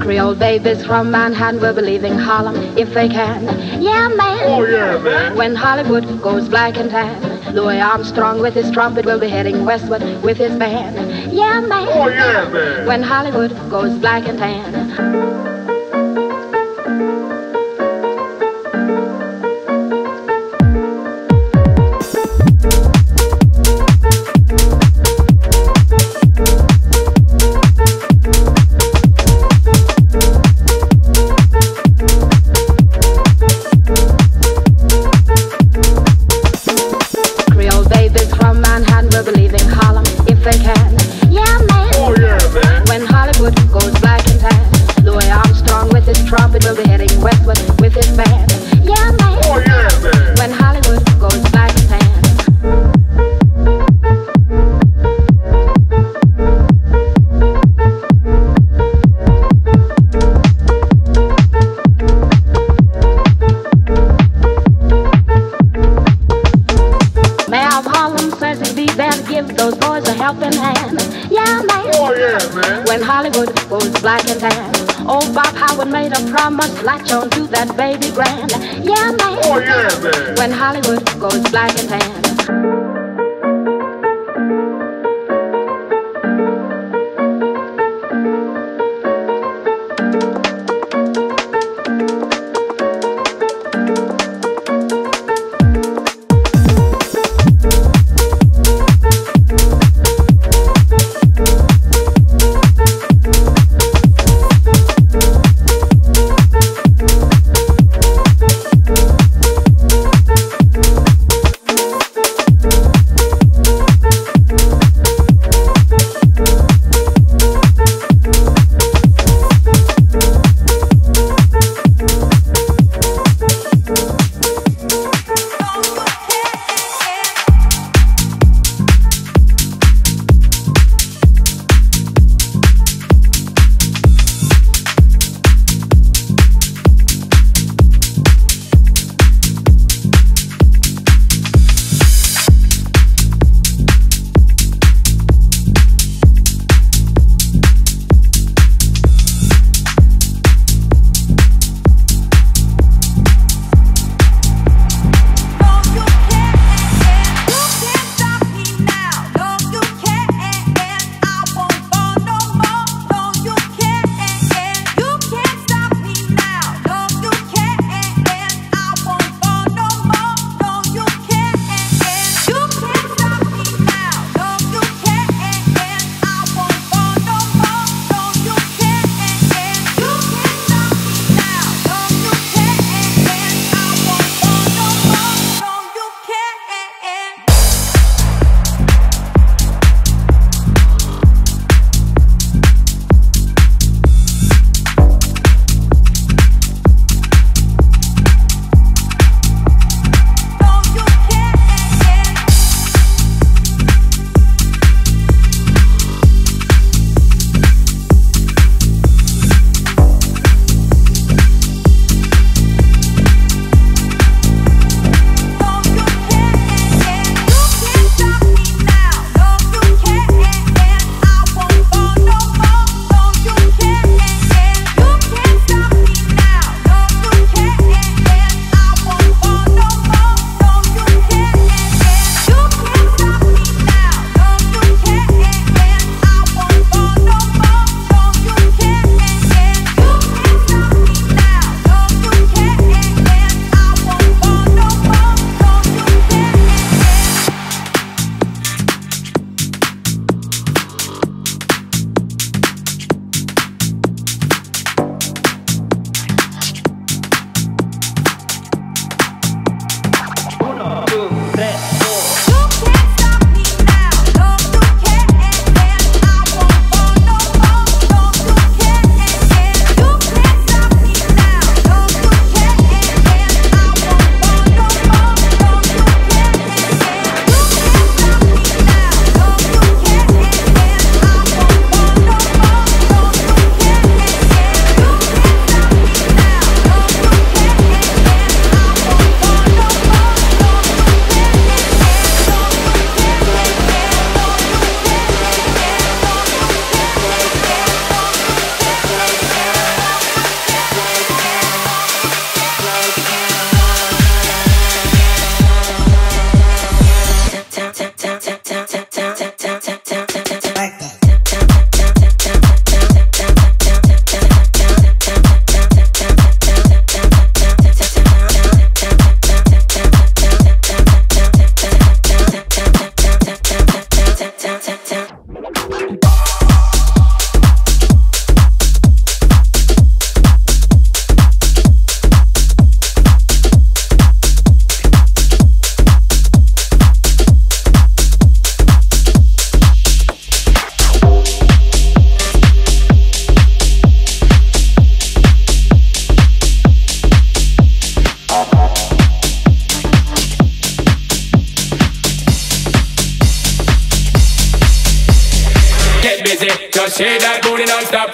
Creole babies from Manhattan will be leaving Harlem if they can. Yeah, man. Oh, yeah, man. When Hollywood goes black and tan, Louis Armstrong with his trumpet will be heading westward with his band. Yeah, man. Oh, yeah, man. When Hollywood goes black and tan.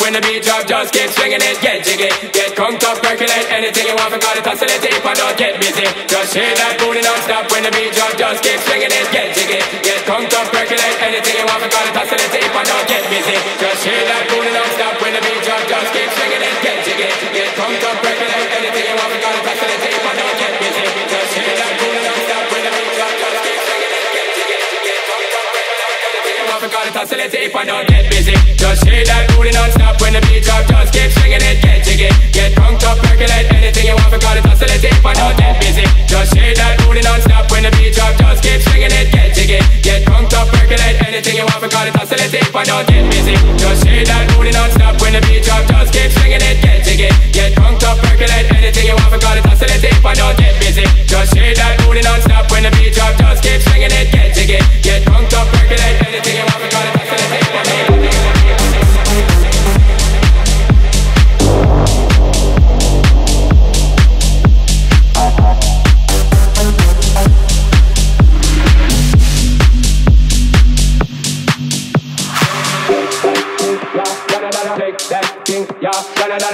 when the beat drop, just keep swinging it, get jiggy. Get crunked up, percolate anything you want, forgot it, oscillate it, if I don't get busy. Just shake that booty non-stop when the beat drop, just keep swinging it, get jiggy. Get crunked up, percolate anything you want, forgot it, oscillate it, if I don't get busy. Just shake that booty non-stop when the beat drop, just keep swinging it, get jiggy. Get crunked up, percolate anything you want, forgot it, oscillate it, if I don't get busy. Just shake that booty non-stop when the beat drop, just keep swinging it, get jiggy. Get crunked up, percolate anything you want, forgot it, oscillate it, if I don't get busy. Just shake that booty non-stop when the beat drop, just keep swinging it, get jiggy. Get crunked up, percolate anything you want, forgot it, oscillate it, if I don't get busy. Just shake that booty non-stop when the beat drop, just keep swinging it, get jiggy. Get crunked up, percolate anything you want, forgot it, oscillate it, if I don't get busy. Just shake that booty non-stop when the beat drop, just keep swinging it, get jiggy. Get crunked up, percolate anything you want, forgot it, oscillate it, if I don't get busy. Just shake that booty non-stop when the beat drop, just keep swinging it, get jiggy. Get crunked up, percolate anything you want, forgot it, oscillate it, if I don't get busy.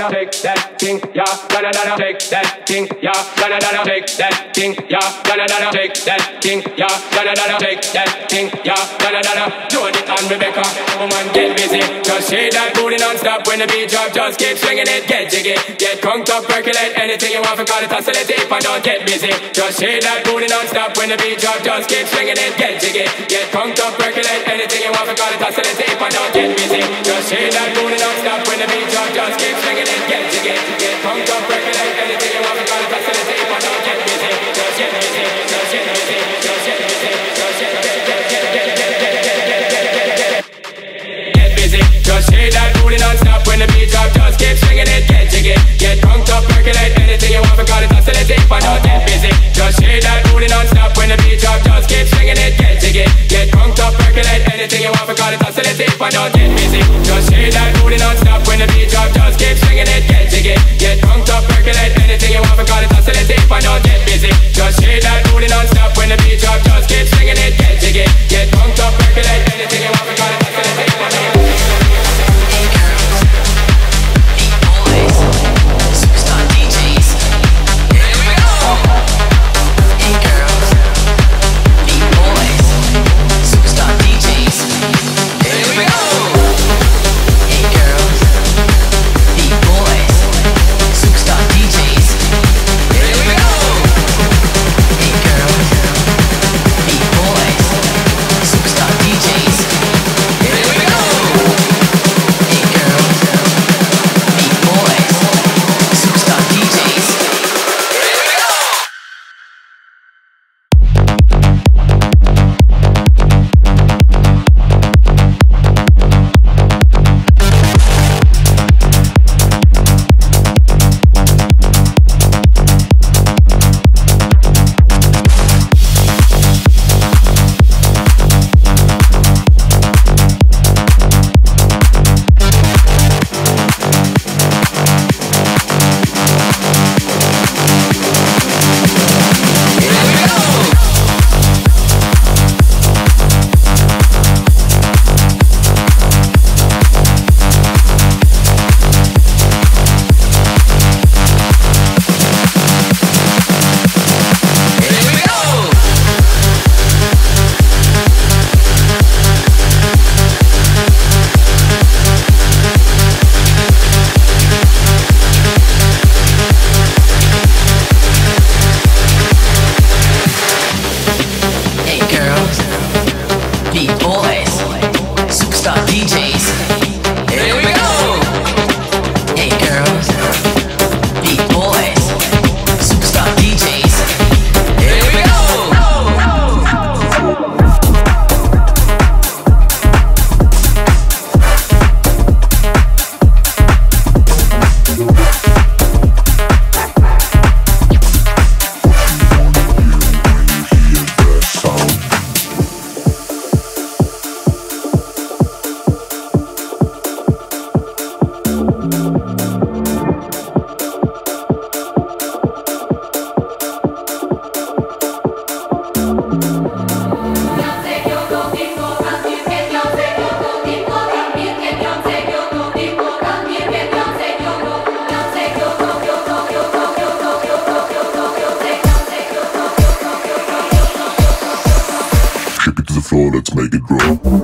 Take that thing, yeah, da-da-da-da. Take that thing, yeah, da-da-da-da. Take that thing, yeah, da-da-da-da. Take that thing, yeah, da-da-da-da. Take that thing, yeah, da-da-da-da. Jody and Rebecca, woman, get busy. Just shake that booty non-stop when the beat drop, just keep swinging it, get jiggy. Get crunked up, percolate anything you want, forgot it, oscillate it, if I don't get busy. Just shake that booty non-stop when the beat drop, just keep swinging it, get jiggy. Get crunked up, percolate anything you want, forgot it, oscillate it, if I don't get busy. Just shake that booty non-stop when the beat drop, just keep swinging it. Get pumped up, regulate anything you want, we gotta facilitate, if I don't get busy, just get busy, just get busy, just get busy, just get busy, get busy. Just shake that booty non-stop when the beat drop, just keep swinging it, get jiggy. Get pumped up, regulate anything you want, we gotta facilitate, if I don't get busy. Just shake that booty non-stop when the beat drop, just keep swinging it, get jiggy. Get pumped up, regulate anything you want, we gotta facilitate, if I don't get busy. Just shake that booty non-stop when the beat drop, just keep swinging it, get jiggy. floor, let's make it grow.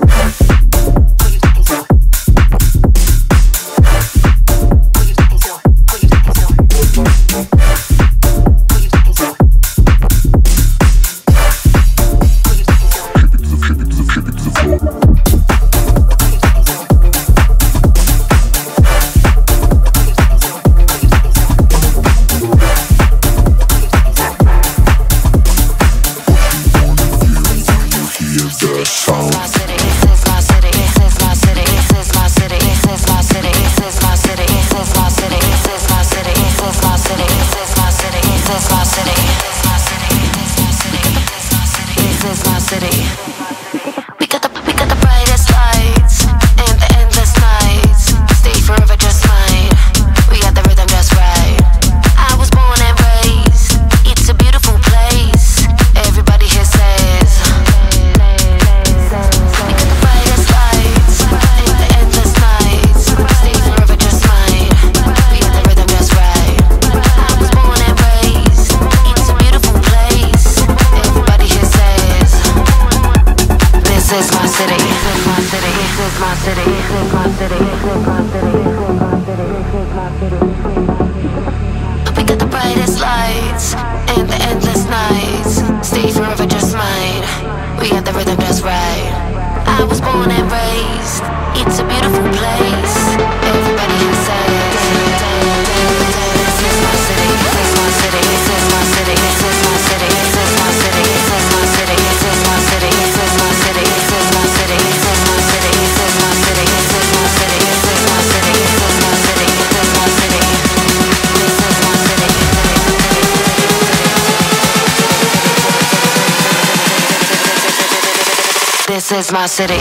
This is my city.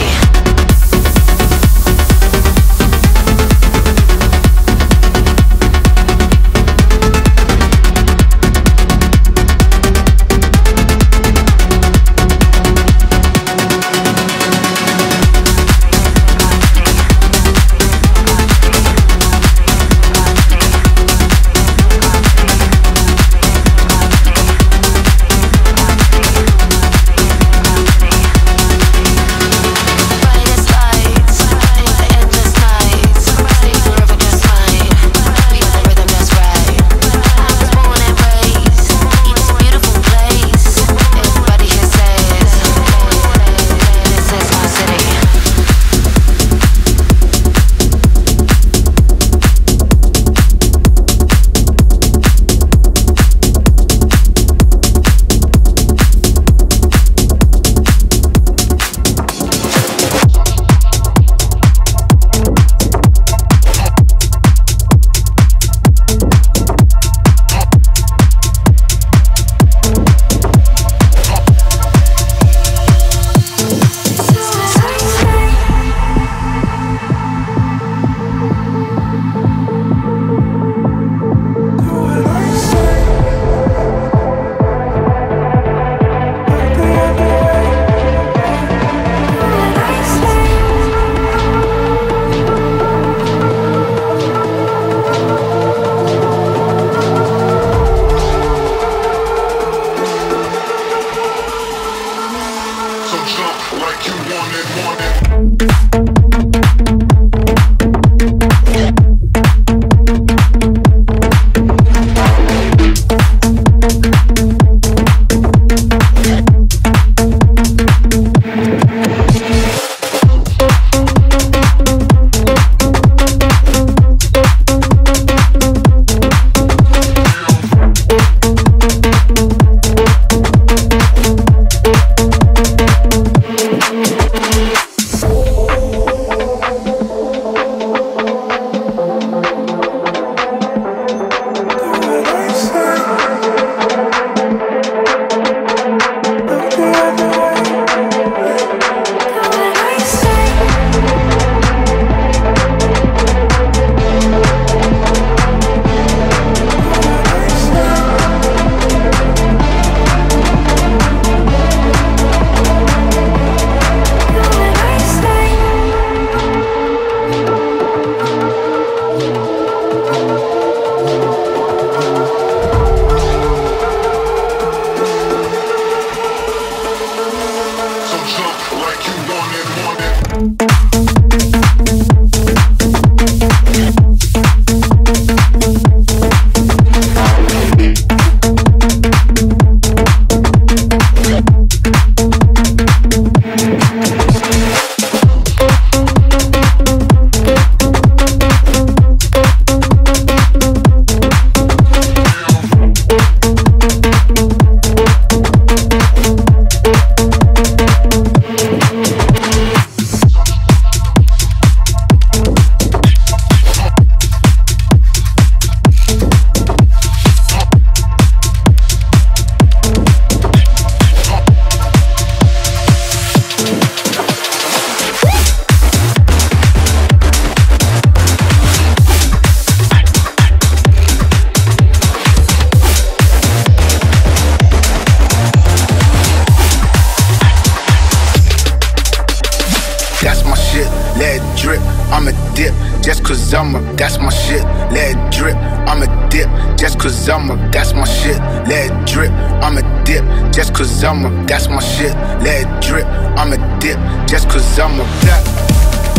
cause I'm up, that's my shit, let it drip, I'm a dip, just cause I'm up, that's my shit, let it drip, I'm a dip, just cause I'm up, that's my shit, let it drip, I'm a dip, just cause I'm up, that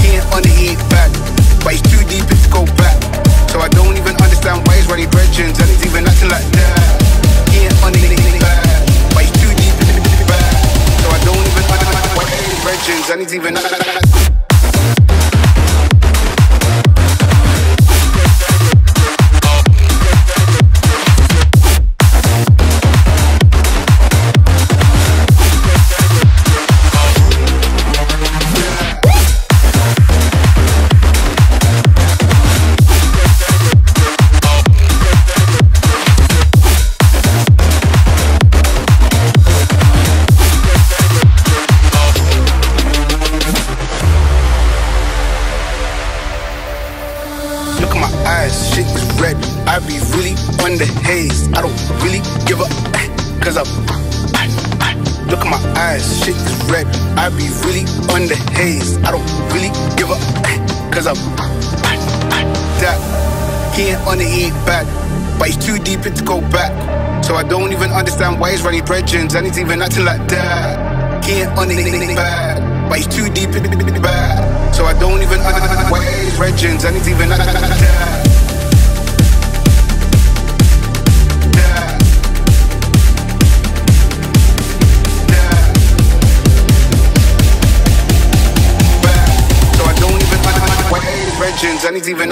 hand on the head back, but it's too deep if you go back, so I don't even understand why it's running virgins and it's even acting like that. Hand on the head back, but it's too deep if you go back, so I don't even understand why it's running virgins and it's even acting like that. Shit is red, I be really on the haze. I don't really give up, cause I look at my eyes. Shit is red, I be really on the haze. I don't really give up, cause I that hand on the head back, but it's too deep it to go back, so I don't even understand why it's running virgins and it's even acting like that. Hand on the head back, but it's too deep it to back, so I don't even understand why it's virgins and it's even acting like that. I need to even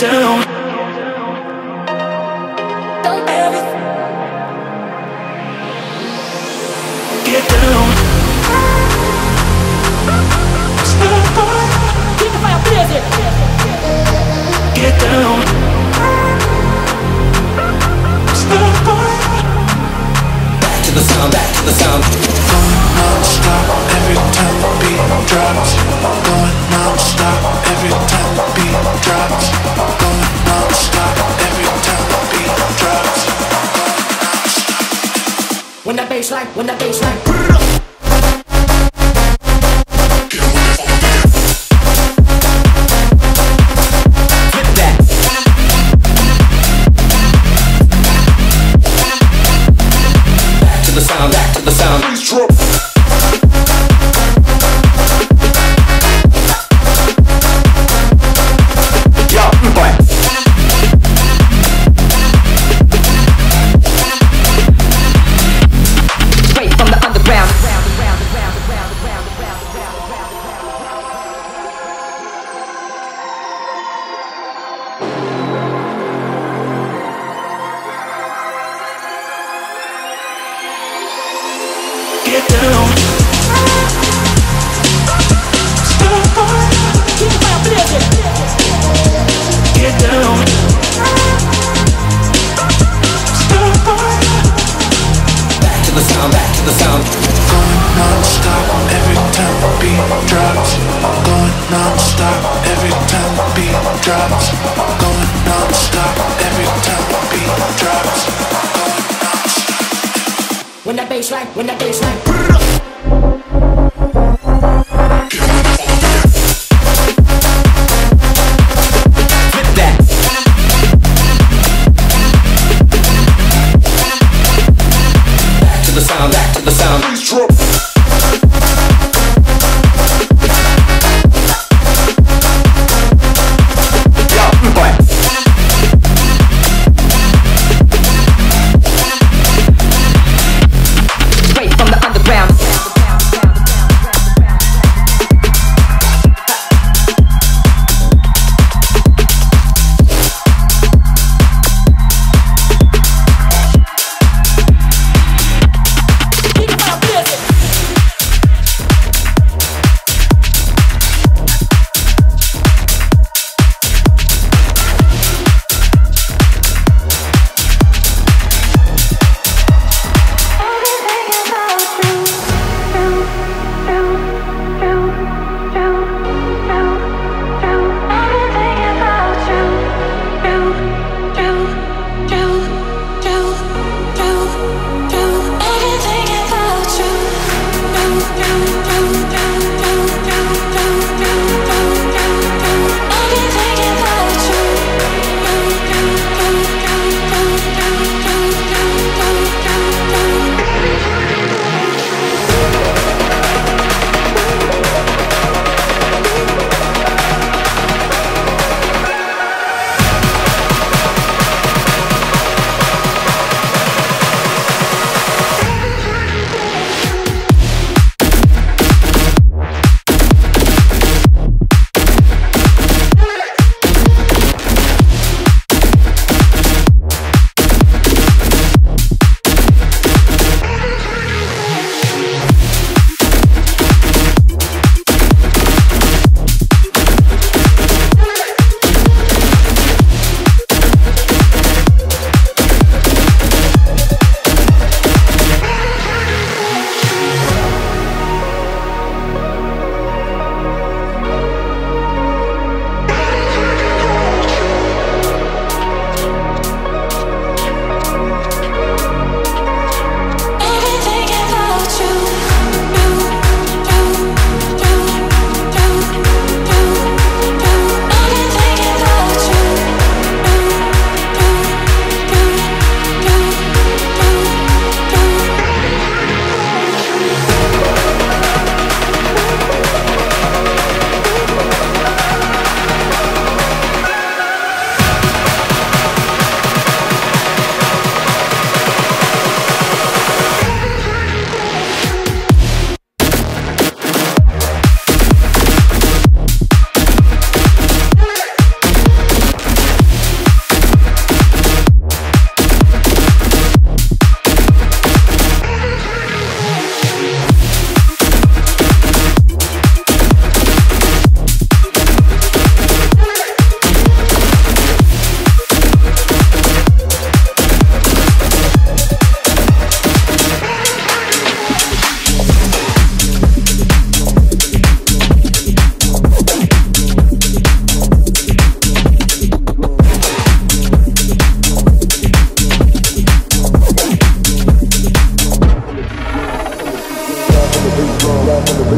down. Don't ever get down. Stand by. Get the fire busy. Get down. Stand by. Back to the sound, back to the sound. Going non-stop every time the beat drops. Going non-stop every time the beat drops. Going non-stop. I'm so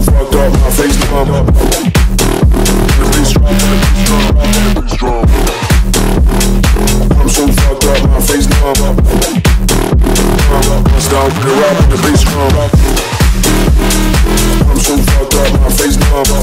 fucked up, my face numb.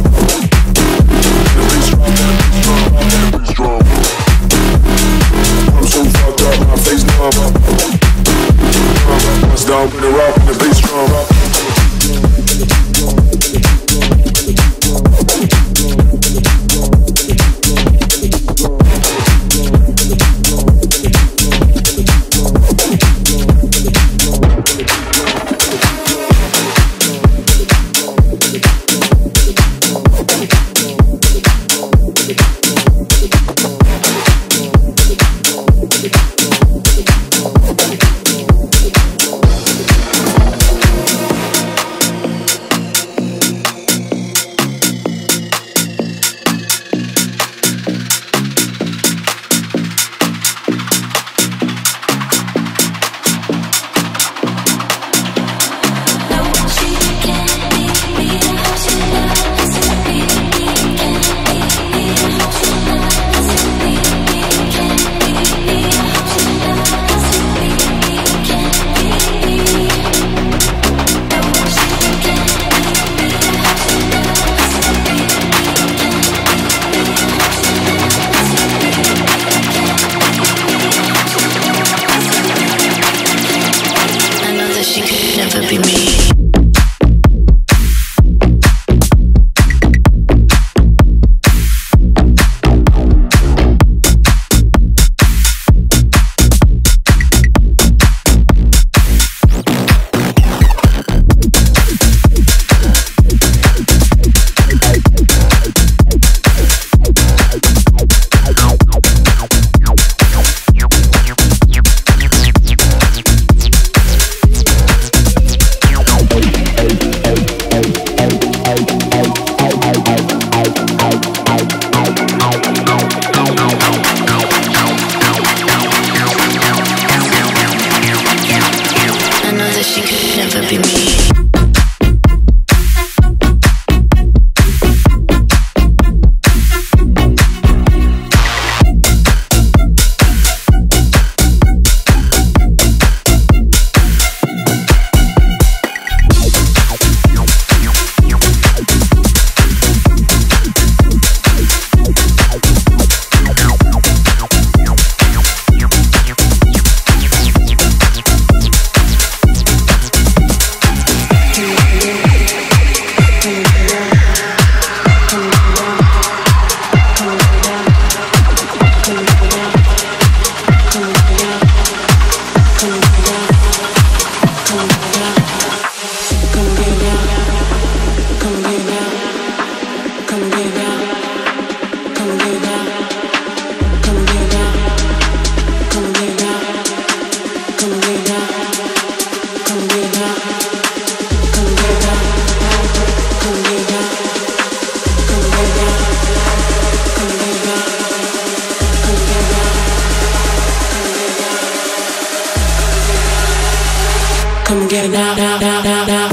Come and get it now, now, now, now, now.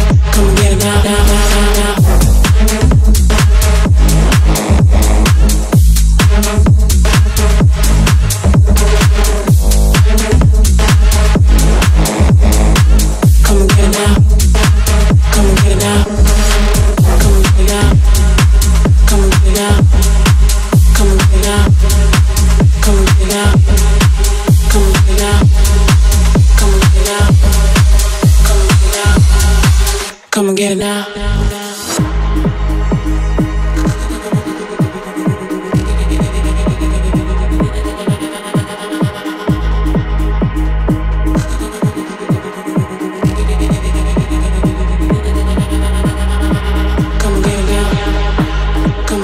Come and get it now. Come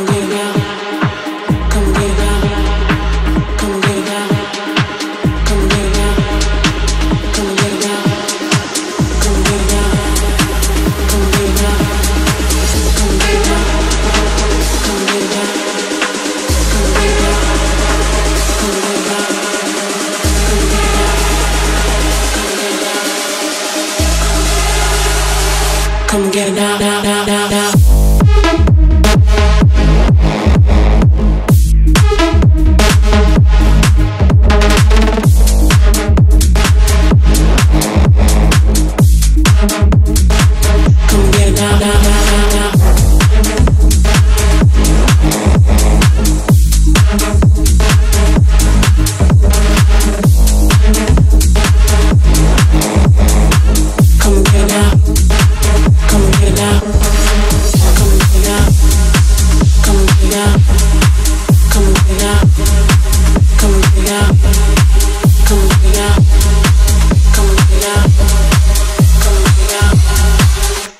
and get it now, now, now, now, now.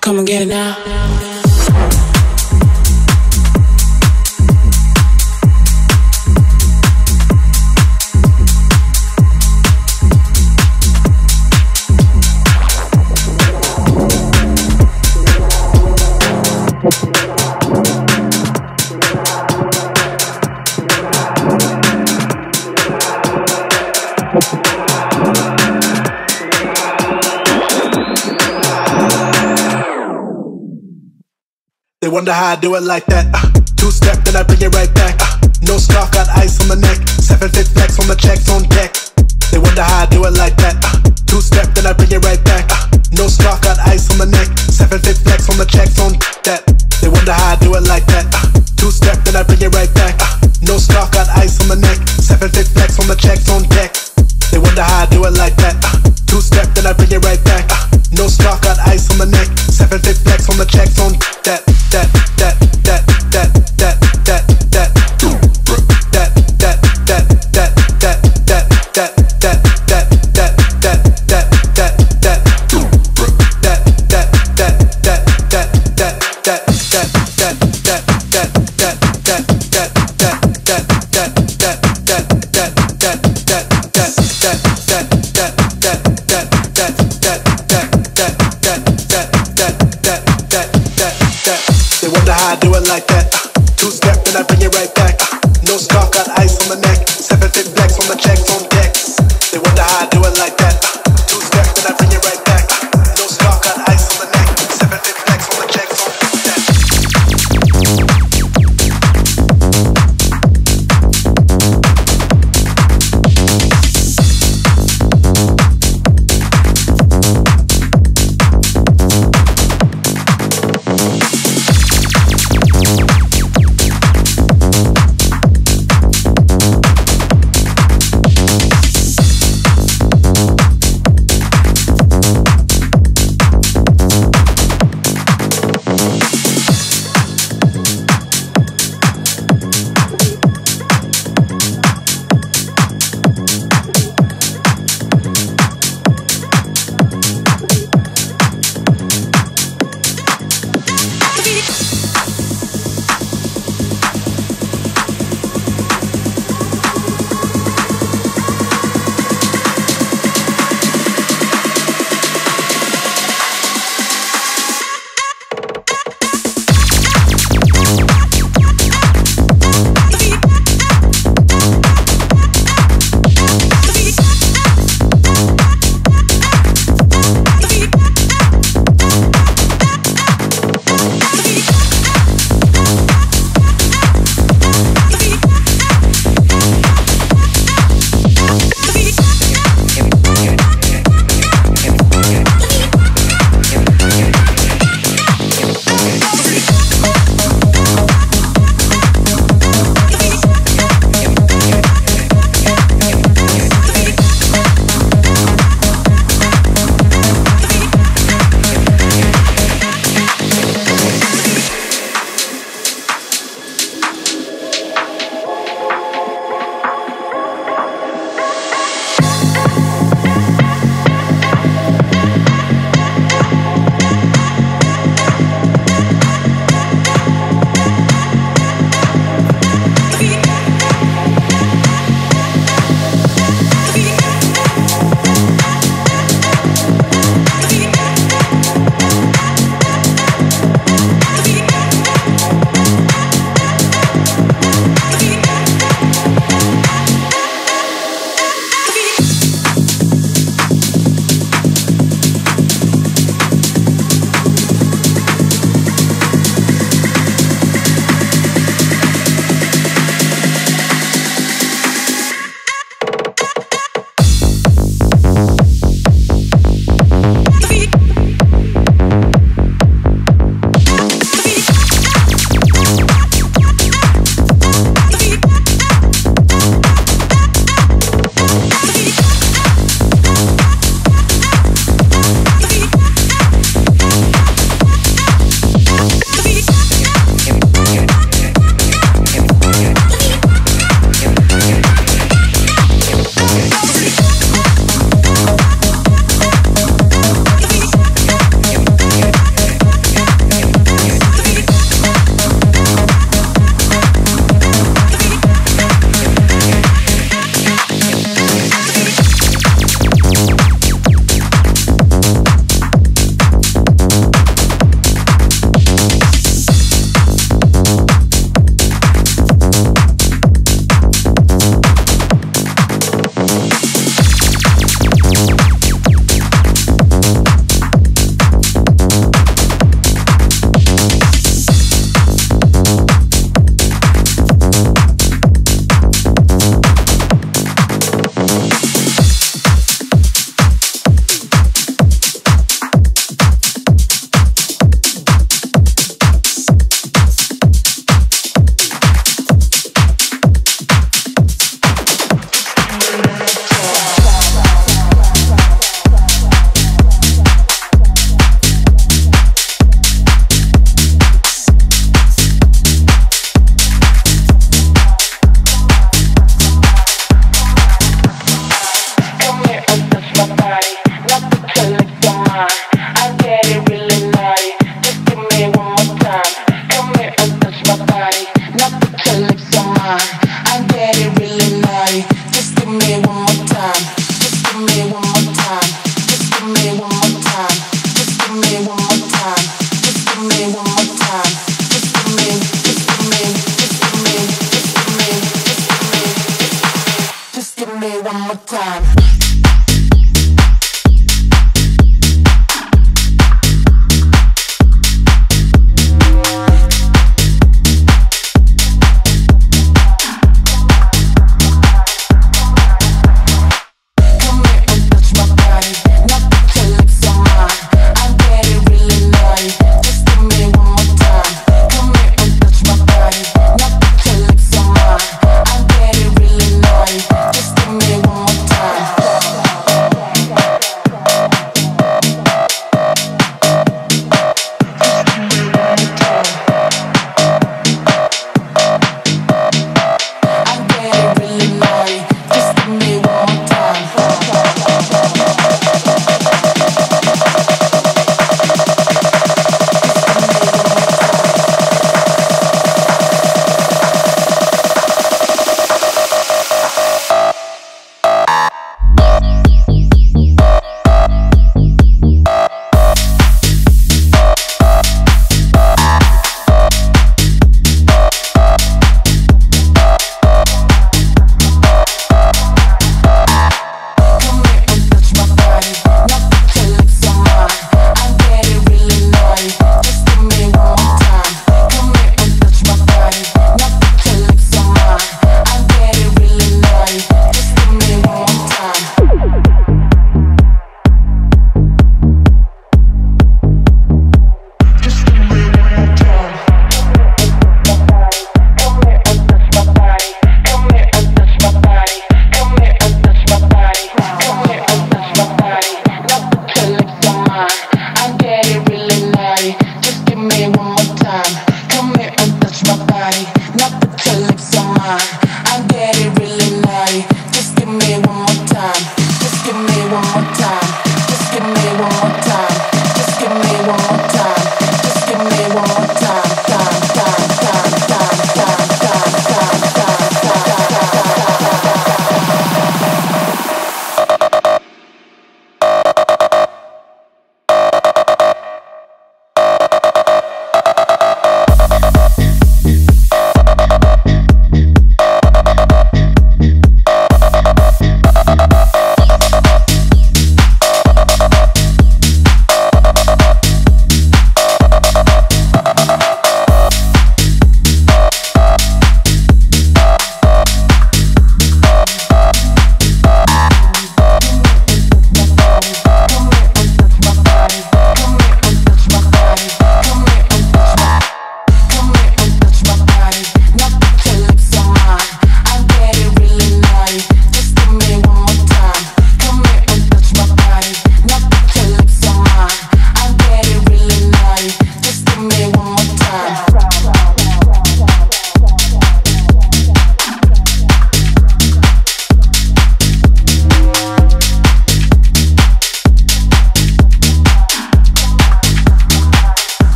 Come and get it now. They wonder how I do it like that. Two-step, then I bring it right back. No scarf, got ice on the neck. 7-5 flex on the checks on deck. They wonder how I do it like that. Two-step, then I bring it right back. No scarf, got ice on the neck. 7-5 flex on the checks on that. They wonder how I do it like that. Two-step, then I bring it right back. No scarf, got ice on the neck. 7-5 flex on the checks on deck. They wonder how I do it like that. Two-step, then I bring it right back. No scarf, got ice on the neck. 7-5 flex on the checks on that. That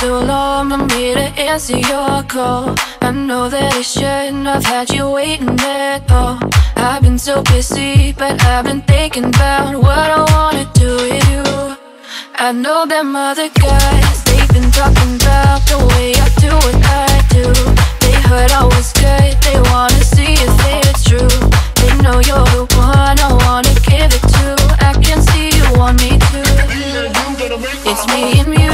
too long for me to answer your call. I know that I shouldn't have had you waiting at all. I've been so busy, but I've been thinking about what I wanna do with you. I know them other guys, they've been talking about the way I do what I do. They heard I was good, they wanna see if it's true. They know you're the one I wanna give it to. I can see you want me to. It's me and you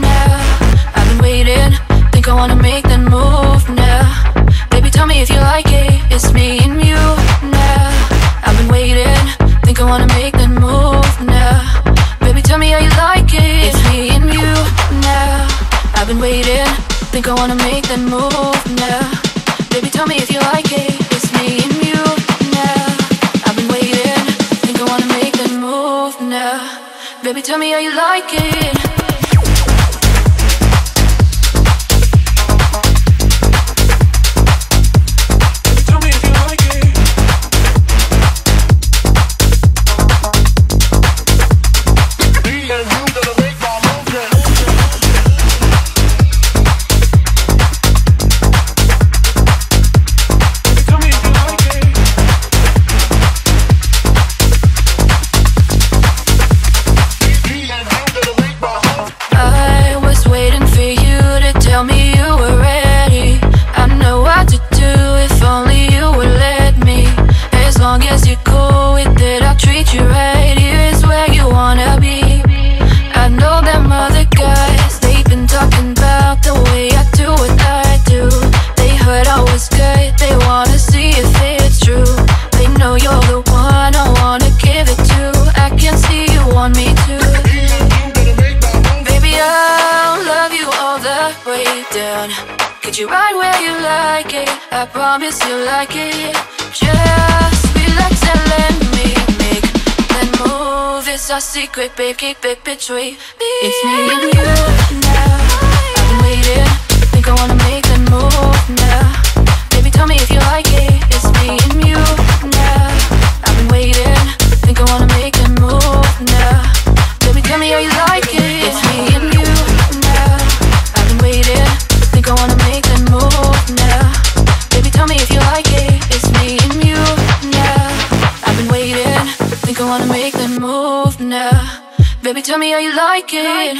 now, I've been waiting, think I wanna make that move now. Baby, tell me if you like it. It's me and you now, I've been waiting, think I wanna make that move now. Baby, tell me how you like it. It's me and you now, I've been waiting, think I wanna make that move now. Baby, tell me if you like it. It's me and you now, I've been waiting, think I wanna make that move now. Baby, tell me how you like it. Could you ride where you like it? I promise you'll like it. Just relax and let me make that move. It's our secret, babe, keep it between me. It's me and you now, I've been waiting, think I wanna make that move now. Baby, tell me if you like it. It's me and you now, I've been waiting, think I wanna make that move now. Baby, tell me how you like it. It's me and you now, I've been waiting, think I wanna make that move now. Baby, tell me if you like it. It's me and you now, I've been waiting, think I wanna make that move now. Baby, tell me how you like it.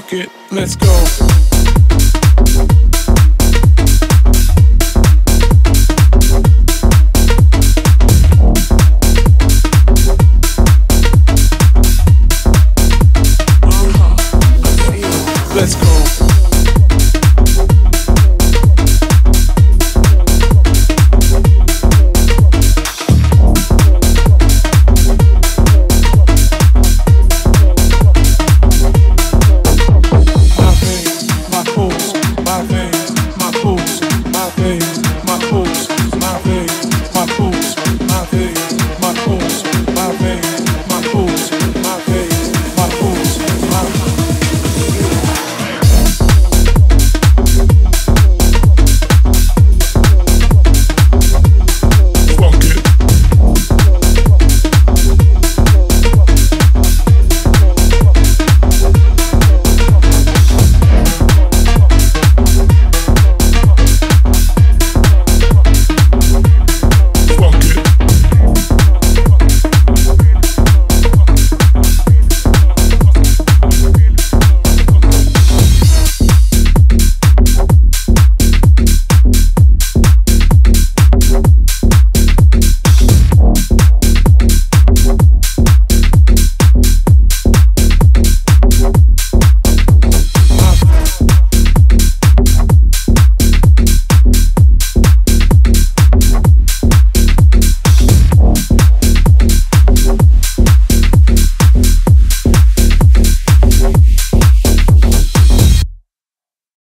fuck it, let's go.